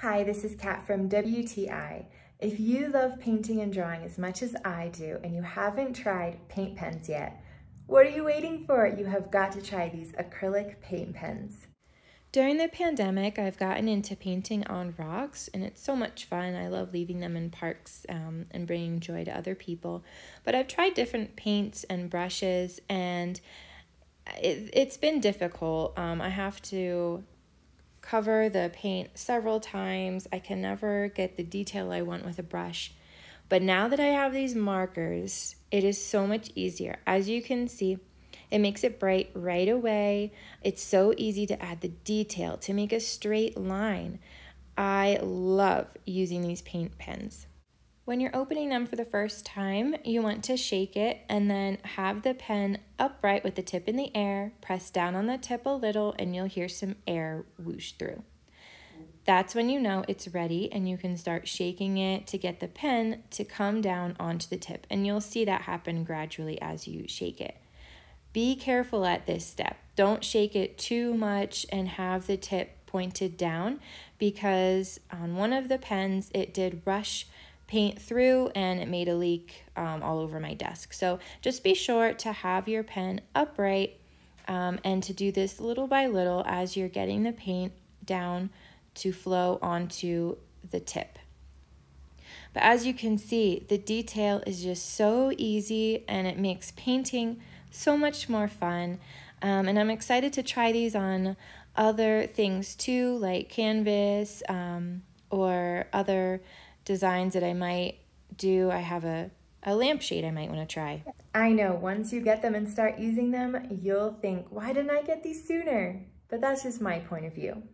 Hi, this is Kat from WTI. If you love painting and drawing as much as I do and you haven't tried paint pens yet, what are you waiting for? You have got to try these acrylic paint pens. During the pandemic, I've gotten into painting on rocks, and it's so much fun. I love leaving them in parks and bringing joy to other people. But I've tried different paints and brushes, and it's been difficult. I have to cover the paint several times. I can never get the detail I want with a brush. But now that I have these markers, it is so much easier. As you can see, it makes it bright right away. It's so easy to add the detail, to make a straight line. I love using these paint pens. When you're opening them for the first time, you want to shake it and then have the pen upright with the tip in the air, press down on the tip a little, and you'll hear some air whoosh through. That's when you know it's ready, and you can start shaking it to get the pen to come down onto the tip, and you'll see that happen gradually as you shake it. Be careful at this step. Don't shake it too much and have the tip pointed down, because on one of the pens, it did rush paint through and it made a leak all over my desk. So just be sure to have your pen upright and to do this little by little as you're getting the paint down to flow onto the tip. But as you can see, the detail is just so easy and it makes painting so much more fun. And I'm excited to try these on other things too, like canvas or other designs that I might do. I have a lampshade I might want to try. I know, once you get them and start using them, you'll think, why didn't I get these sooner? But that's just my point of view.